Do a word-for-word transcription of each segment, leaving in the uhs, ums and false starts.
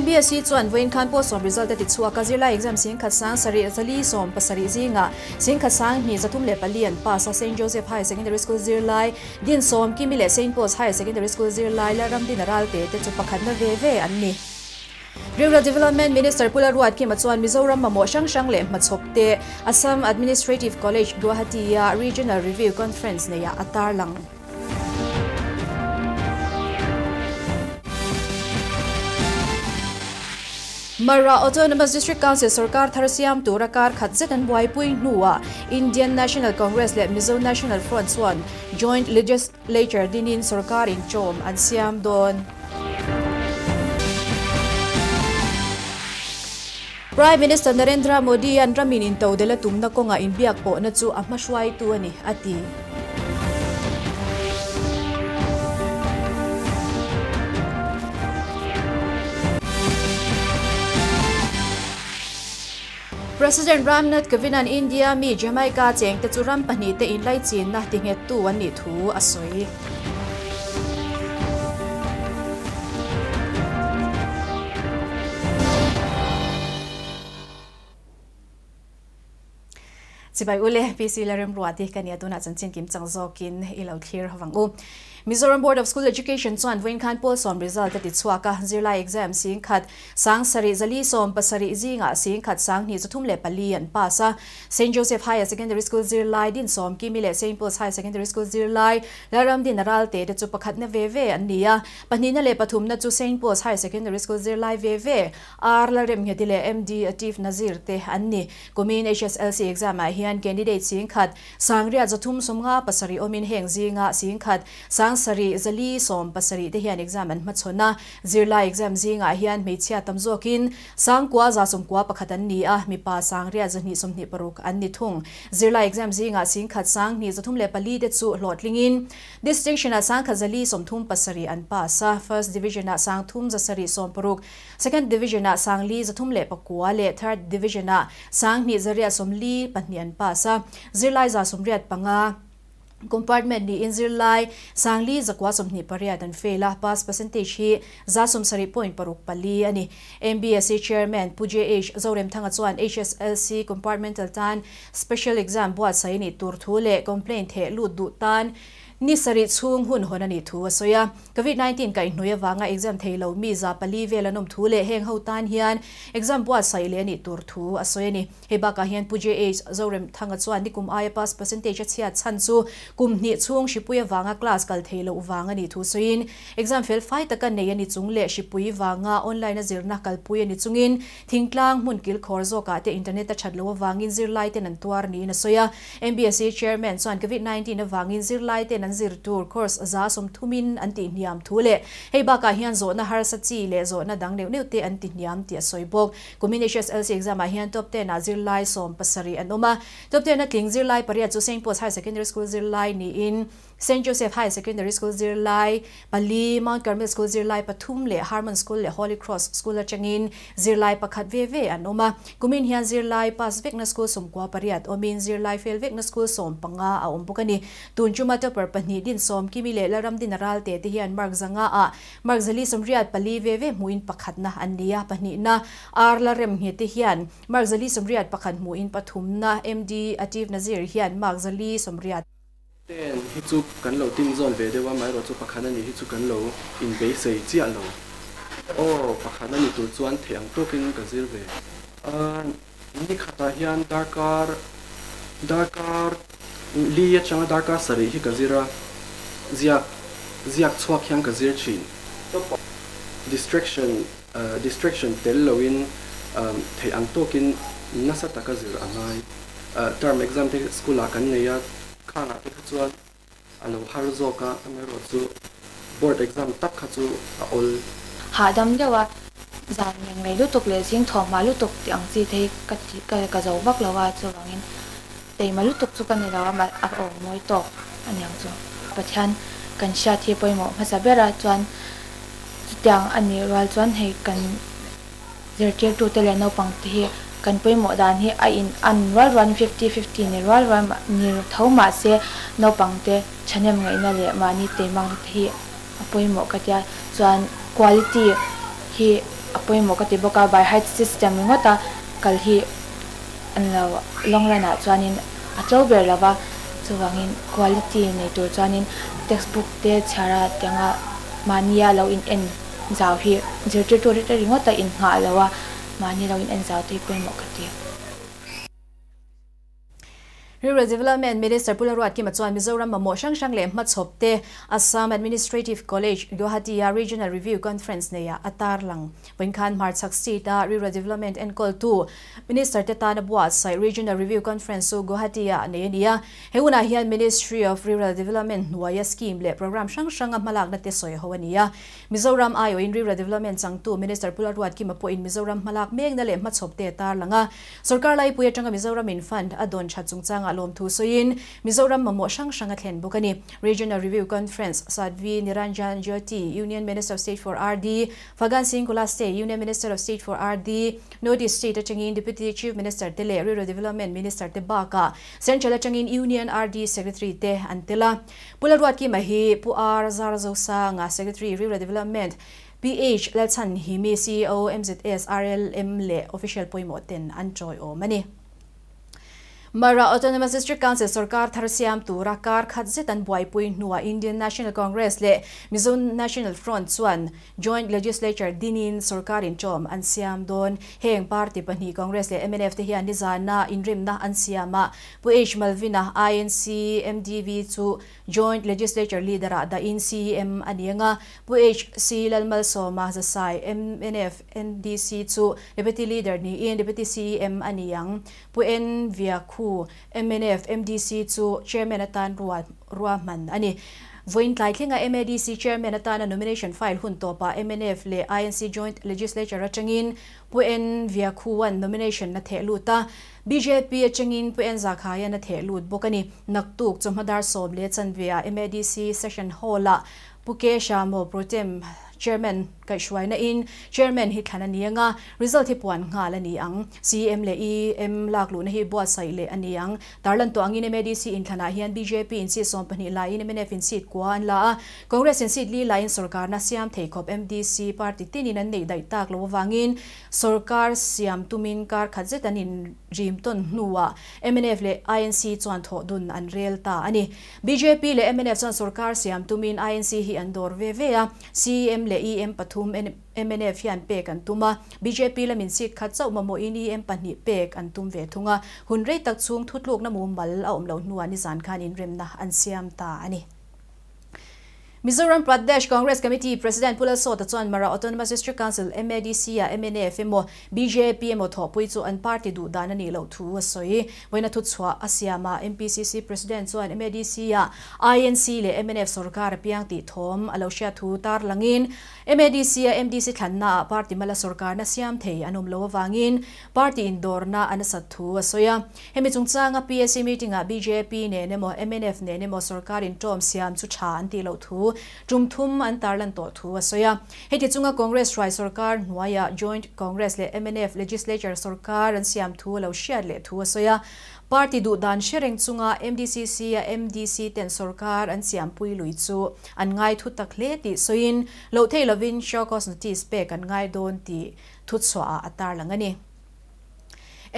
M B S C chuan voin khan po som result ati chua kazila exam sing khatsang sari azali som pasari zinga sing khatsang ni zathum le palian pasa Saint Joseph High Secondary School zirlai din som kimile Saint Paul's High Secondary School zirlai la ramdin ralte te chu pakhatna ve ve anni. Rural Development Minister Pu Lalruatkima chuan Mizoram mamo sang sang le machhopte Assam Administrative College Guwahati ya Regional Review Conference neya atarlang. Mara Autonomous District Council Sarkar Tharsiam Turakar Khatset and Waipuing Nua Indian National Congress led Mizo National Front Swan Joint Legislature Dinin Sarkar in Chom and Siam Don. Prime Minister Narendra Modi and Ramin in Tau Dela Tumna Konga in Biakpo Natsu Amashwai Tuani Ati. President Ramnath Kovind and India mi Jamaica cheng te churam pani te in lai chin na tinget tu an ni thu asoi. Sibai ule P C Lalrim Ruati kania tuna chanchin kim changzokin ilau thir hawangu. Mizoram Board of School Education chuan voin khan pol som result ati chuaka zirlai exam sing khat sang sari zali som pasari zinga sing khat sang ni chathum le pali an pasa Saint Joseph High Secondary School zirlai din som kimile Saint Paul's High Secondary School zirlai laram din ralte de chu pakhat na veve ania panina le pathum na chu Saint Paul's High Secondary School zirlai veve ar larem hedile M D Atif Nazir te anni komin H S L C exam a hian candidate sing khat sangria chathum somnga pasari omin heng zinga sing khat sang Sari Zali som pasari te hian exam an machona zirlai exam zinga hian meichia tamzokin sangkwa za somkwa pakhatan ni a mipa sangria zani somni paruk an ni thung zirlai exam zinga singkhat sang ni zathum le pali te chu hlotlingin distinction a sangkha zali somthum pasari an pasa first division a sangthum za sari som paruk second division a sangli zathum le pakua le third division a sangni zaria somli pannian pasa zirlai za somriat panga compartment ni inzirlai sangli zakwa somni pariat an fela pass percentage hi za som sari point paruk pali ani M B S C chairman Pu J H Zorem Thanga chuan H S L C compartmental tan special exam bua sai ni tur thule complaint the lu du tan ni sari chung hun honani thu asoya covid nineteen ka innoya wanga exam theilo mi za pali velanom thule heng ho tan hian exam bua sai le ni tur thu asoya ni heba ka hian Pu J H Zorem Thanga chuan nikum ai pass percentage chhia chan chu kum ni chung shipuya wanga class kal theilo wanga ni thu soin exam fail fai taka nei ani chung le shipui wanga online azirna kalpui ani chungin thingtlang mun kil khorzo ka te internet ta thatlo wangin zirlai ten an tuar ni na soya M B S C chairman chuan covid nineteen na wangin zirlai ten an zir tur course za som thumin anti niam thule heba ka hian zo na har sachi le zo na dang neu neu te anti niam ti soibok community H S L C exam a hian top ten azirlai som pasari anoma top ten na king zirlai paria chu Saint Paul's High Secondary School zirlai ni in Saint Joseph High Secondary School zirlai pali Mount Carmel School zirlai pathum le Harmon School le Holy Cross School changin zirlai pakhat veve anoma kumin hian zirlai pas vekna school somkwa pariat omin zirlai fel vekna school som panga a ompukani tunchuma to parpani din som kimile laram din ralte te hian mark zanga a mark zali somriat pali veve muin pakhatna annia pani na arla rem hi te hian mark zali somriat pakhat muin pathumna M D Atif Nazir hian mark zali somriat ten hichu kanlo tin zon ve dewa mai ro chu pakhana ni hichu kanlo in be sei chia lo or pakhana ni tur chuan theng token ka zir ve an ni khata hian dakar dakar liya chang dakar sari hi ka zira zia zia chwa khyang ka zir chin distraction distraction tel lo in theng token nasa taka zir angai term exam te school a kan neya khana te chuan alo harzo ka amero chu board exam tak khachu all ha dam dewa zan ning me lu tok le sing thom ma lu tok ti ang chi the ka ka ka zo bak lawa chuwangin te ma lu tok chu kan lawa ma a o moi tok anyang chu pathan kan sha the poimo phasabera chuan tiang ani ral chuan he kan zertial tu te le no pang the kan poimo dan hi ai in an ral ran fifty fifty ni ral ram ni thoma se no pangte chanem ngai na le mani te mang thi poimo ka tia chuan quality hi apoi mokati boka by height system ngota kalhi anlaw long rana chuanin atol ber lawa chuwangin quality nei to chuanin textbook te chhara tanga mania lo in en zau hi zertu to reta ringota in ha lawa mani lo in en zau te poi mokati Rural Development Minister Pu Lalruatkima Mizoram Mahotsav Shangle Matsopte Assam Administrative College Guwahati Regional Review Conference Neya Atarlang Winkhan Martsaksi Ta Rural Development and Call to Minister Tetana Buasai Regional Review Conference So Guwahati Neya Heuna Hian Ministry of Rural Development Nuaya Scheme Le Program Shang Shang Malak Nate Soy Hawaniya Mizoram Ayo in Rural Development Sangtu Minister Pu Lalruatkima Po in Mizoram Malak Megnale Matsopte Tarlanga Sorkar Lai Puyatanga Mizoram in Fund Adon Chatsungtsang Alom tu soin Mizoram Mahotsav Shangathen Bukani Regional Review Conference Sadvi Niranjan Jyoti Union Minister of State for R D Fagan Singh Kulaste Union Minister of State for R D Northeast State Changin Deputy Chief Minister Tele Rural Development Minister Tebaka Central Changin Union R D Secretary Te Antela Pu Lalruatkima hi Pu Lalsawta nga Secretary Rural Development P H Lalsan Himi C E O M Z S R L M le official poimoten anchoi o mani Mara Autonomous District Council Sarkar Tharsiam tu Rakar Khadzet and Boypui Nua Indian National Congress le Mizo National Front Swan Joint Legislature Dinin Sarkarin Chom and Siam Don Heng Party Pani Congress le M N F Tehian Nizana Inrimna and Siama Puh Malvina I N C M D V tu Joint Legislature Leader da I N C M Anianga Puh C Lalmal Soma Zasai M N F N D C tu Deputy Leader ni in Deputy C M Aniyang Puh Viaku M N F M D C to Chairman Atan Ruaman Ani Voin Tlaikling a M A D C Chairman Atana nomination file Huntopa M N F le I N C Joint Legislature Rachangin Puen Viakuan nomination Nate Luta B J P Changin Puen Zakaya Nate Lut Bokani Naktuk to Madar Soblets and via M A D C Session Hola Pukesha Mo Protem Chairman Kaishwaina in Chairman Hikananianga result hipuan ngalaniang C M le E M laklu na hibuat sai le aniang tarlan to angin M D C in Kanahian B J P in si sompani la in M N F in si kuan la Congress in si li la in Sorkar na Siam Takeop M D C party tinin an nei daitak lo wangin Sorkar Siam tumin kar khadzetanin in Jimton nuwa M N F le I N C chuan tho dun an rel ta ani B J P le M N F chuan Sorkar Siam tumin I N C hi andor vevea C M le E M Pathum M N F yan pek antuma B J P lamin si khatso mamo in E M pani pek antum ve thunga hunrei tak chung thutluk na mu mal aom lo nuani zan khan in remna an siam ta ani Mizoram Pradesh Congress Committee President Pu Lalsawta chuan Mara Autonomous District Council M A D C a M N F emo B J P emo tho pui chu an party du dan ani lo thu soi boina thu chwa asiama M P C C President chuan M A D C a I N C le M N F sarkar piang ti thom alo sha thu tar langin M A D C a M D C thanna party mala sarkar na siam thei anom lo wangin party indor na anasat thu soya hemi chungchanga P S C meeting a B J P ne nemo M N F ne nemo sarkar in tom siam chu tha anti lo thu Jumthum and Tarlan Totu Soya. Heti Tunga Congress Rai Sorkar Nwaya Joint Congress Le M N F Legislature Sorkar and Siam Tu Lao Shiadle Tu Soya. Party du dan sharing Tunga M D C C M D C ten Sorkar and Siam Pui Luitsu and Ngai Tutakleti Soyin Lo Tay Lovin Shokos Notis Pek and Ngai Don Ti Tutswa Atarlangani.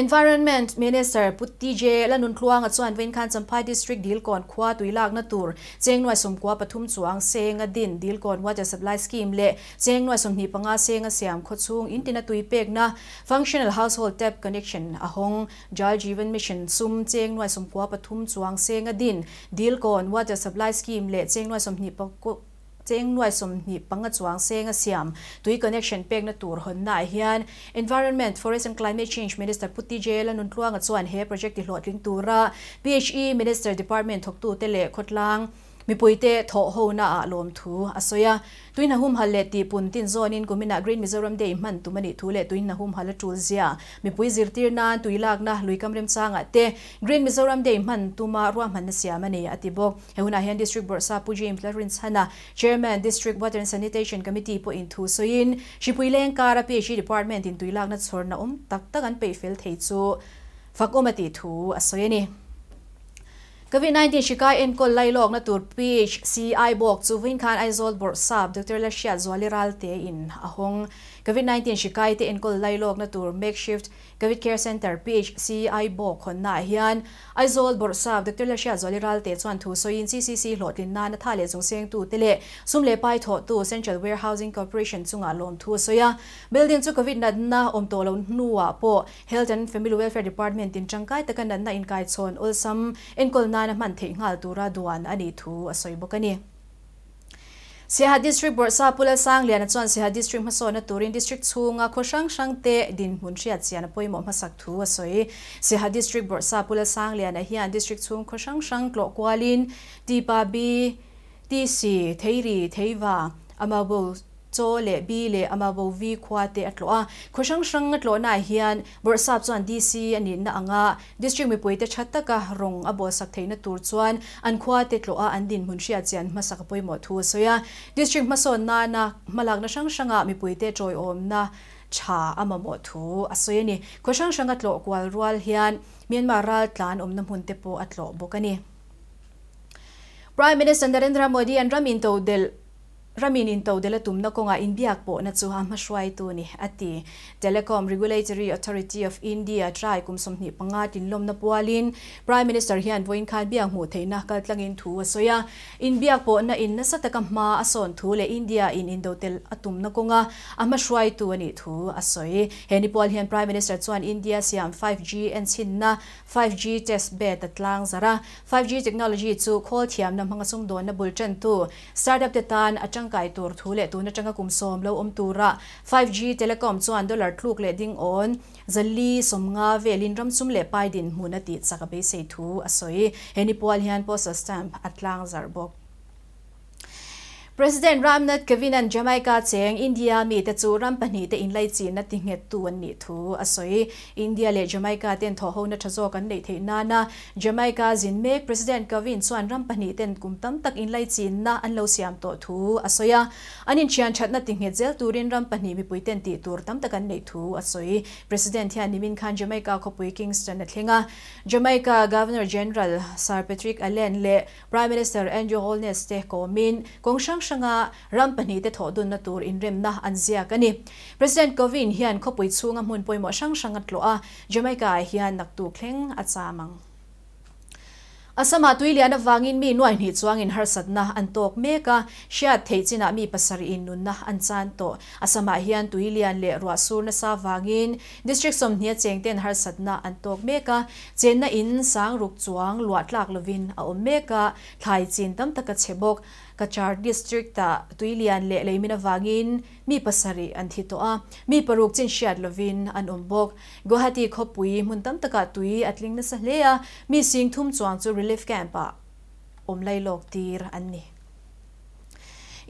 Environment Minister Pu T J Lalnuntluanga chuan Winkhan Champhai District Dilkawn Khua Tuilak Natur Chengnoi Somkwa Pathum Chuang Senga Din Dilkawn Water Supply Scheme le Chengnoi Somni Panga Senga Siam Khochung Intina Tuipekna Functional Household Tap Connection Ahong Jal Jivan Mission Sum Chengnoi Somkwa Pathum Chuang Senga Din Dilkawn Water Supply Scheme le Chengnoi Somni Pakko Chengnoi Somni Panga Chuang Senga Siam Tui Connection Pek Natur Honna Hian Environment Forest and Climate Change Minister Pu T J Lalnuntluanga chuan he project hlotling tura P H E Minister Department Thoktu Tele Khotlang Mipuite Tho Hona Alom Thu Asoya Tuina Hum Haleti Pun Tin Zone in Gomina Green Mizoram Day Man Tumani Thule Tuina Hum Halatulzia Mipui Zirtirna Tuilakna Luikamrem Changa Te Green Mizoram Day Man Tuma Ruamhan Siamani Atibok Heuna Hian District Board Sa Pujim Clarence Hana Chairman District Water and Sanitation Committee Po in Thu Soin Shipui Lengkara P H E Department in Tuilakna Chorna Om Tak Takan Payfield Heichu Fakomati Thu Asoyani COVID nineteen shikai in kol lailog na tur P H C Aibawk chuwin khan Aizawl borsab Doctor Lalhriatzuali Ralte in ahong COVID nineteen shikai te in kol lailog na tur makeshift COVID care center P H C Aibawk khonna hian Aizawl borsab Doctor Lalhriatzuali Ralte chuan thu soin C C C hlotlin na na thale zungseng tu tele sumle pai tho tu Central Warehousing Corporation chunga lom thu soya building chu covid na na omtolo nuwa po Health and Family Welfare Department tin changkai takan na in kai chon olsam in kol Siaha District Borsa Pu Lalsangliana Chuan Siaha District Masona Turin District Chunga Khosang Sangte Din Hunriat Siana Poimo Masak Thu Asoi Siaha District Borsa Pu Lalsangliana Hian District Chung Khosang Sang Klokwalin Tipabi Tisi Theiri Theiwa Amabul Chole B le amabo V kwate atloa khosang sang atlo na hian borsap chuan D C ani na anga district mipui te thattaka rong abo sak theina tur chuan an khwate tloa an din hunhria chian masaka poimo thu soya district mason na na malak na sang sanga mipui te choi om na cha amamo thu asoyani khosang sang atlo kwal rual hian Myanmar ral tlan om na munte po atlo bokani Prime Minister Narendra Modi and Raminto del Raminin tau dela tumna ko nga inbiak po na chuha maswai tu ni ati Telecom Regulatory Authority of India try kumsomni pangatin lom na pualin Prime Minister hian voin khan biang mu theina kal tlangin thu asoya inbiak po na in nasatakam ma ason thu le India in indotel atumna ko nga amaswai tu ani thu asoi heni pol hian Prime Minister chuan India siam five G and sinna five G test bed atlang zara five G technology chu khol thiam na hmangasum don na bulchen tu startup te tan atang kai tur thule tuna changa kumsom lo om tura five G telecom chuan dollar thluk le ding on zali somnga velin ram sum le pai din munati chakabe sei thu asoi heni pawal hian postal stamp atlang zarbok President Ramnath Kovind and Jamaica cheng India mi te chu rampani te in lai chin na ti nge tu an ni thu asoi India le Jamaica ten tho ho na thazo kan nei the na na Jamaica zin mek President Kovind chuan rampani ten kumtam tak in lai chin na an lo siam to thu asoya anin chian that na ti nge zel turin rampani mi pui ten ti tur tam takan nei thu asoi President hian nimin khan Jamaica khopui Kingston na thlenga Jamaica Governor General Sir Patrick Allen le Prime Minister Andrew Holness te komin kongsang Shanga rampani te thodun na tur in remna anzia kani President Kovind hian khopui chunga mun poimo sang sangatloa Jamaica hian naktu khleng achamang Assam Atuiliana Vangin mi noi ni chuang in harsatna antok meka shia theicina mi pasari in nunna anchan to Assam hian tuilian le ruasur na sa wangin district somhnia chengten harsatna antok meka chenna in sang ruk chuang luatlak lovin a omeka thlai chin tam taka chebok Kachar district ta tuilian le leimina wangin mi pasari an thitoa mi paruk chin shiat lovin an ombok Guwahati khopui muntam taka tui atling na sahleya mi sing thum chuang chu Relief camp omlai lok tir anni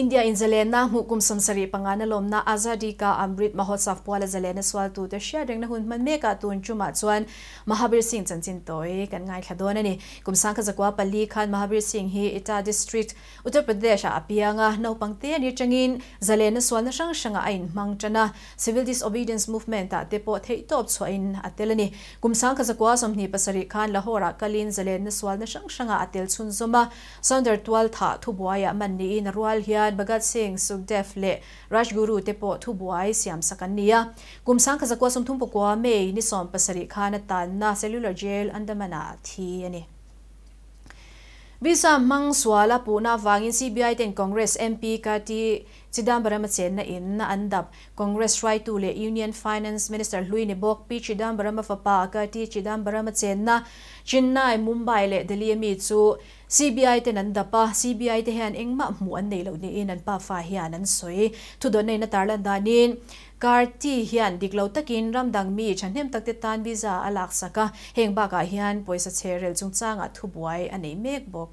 India in Zelena hukum samsari pangana lomna Azadi Ka Amrit Mahotsav Puala Zelena swal tu te sharing na hunman meka tun chuma chuan Mahabir Singh chanchin toy kan ngai thladon ani kumsang kha zakwa pali khan Mahabir Singh hi Eta district Uttar Pradesh a apianga no pangte ni changin Zelena swal na sang sanga ain mangchana civil disobedience movement ta te po thei top chuain atelani kumsang kha zakwa somni pasari khan Lahore kalin Zelena swal na sang sanga atel chun zoma sonder twelve tha thubuaya manni in rual hi Bagat Singh Sukdev le Rajguru tepo thubuai siam sakania kumsang khazakwa somthum pokwa me ni som pasari khana tan na cellular jail andamana thi ani visa mang swala puna wangin C B I ten Congress M P kati Chidambaram chenna in na andap Congress try to le Union Finance Minister Louis Nebok P Chidambaram fapa kati Chidambaram chenna Chennai Mumbai le Delhi mi chu C B I ten andapa C B I te hian engma mu an nei lo ni in an pa fa hian an soi thudon nei na tarlan danin karti hian diklo takin ramdang mi chanhem takte tan visa alak saka hengba ka hian poisa cherel chungchanga thubuai anei mek bok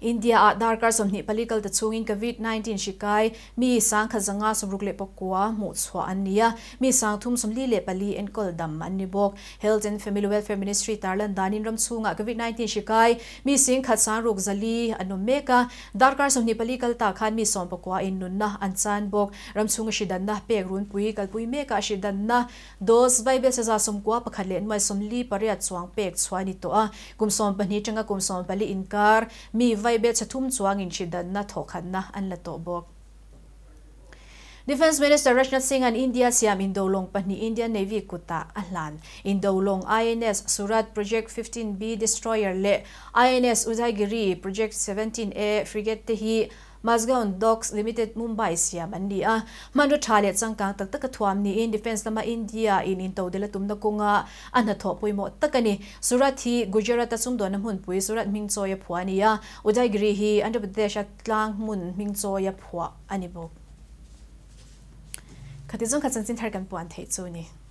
India adar kar somni palikal ta chungin covid nineteen shikai mi sang khazanga somrukle pakwa mo chwa ania mi sang thum somli le pali and kol dam anibok health and family welfare ministry tarlan danin ram chunga covid nineteen shikai mi sing khasan ruk zali anomeka darkar somni palikal ta khan mi som pakwa in nunna anchan bok ram chunga shidanna pek run pui kalpui meka shidanna dos vibe se za somkwa pakhale mai somli pariat chuang pek chwani to a kumsom pani tanga kumsom pali inkar mi vibe chathum chuang in shidanna thokhanna anlato bok. Defense Minister Rajnath Singh and India siam indolong pani Indian Navy kuta ahlan indolong I N S Surat Project fifteen B destroyer le I N S Udaygiri Project seventeen A frigate tehi Mazgaon Docks Limited Mumbai siam andia manu thale changkang tak tak thwamni in defense lama India in into dela tumna kunga anha tho poimo takani Surat hi Gujarat asum dona mun pui Surat mingchoya phwania Udaygiri hi Andhra Pradesh atlang mun mingchoya phwa anibok khatizong khatsan sin tharkan puan thei chuni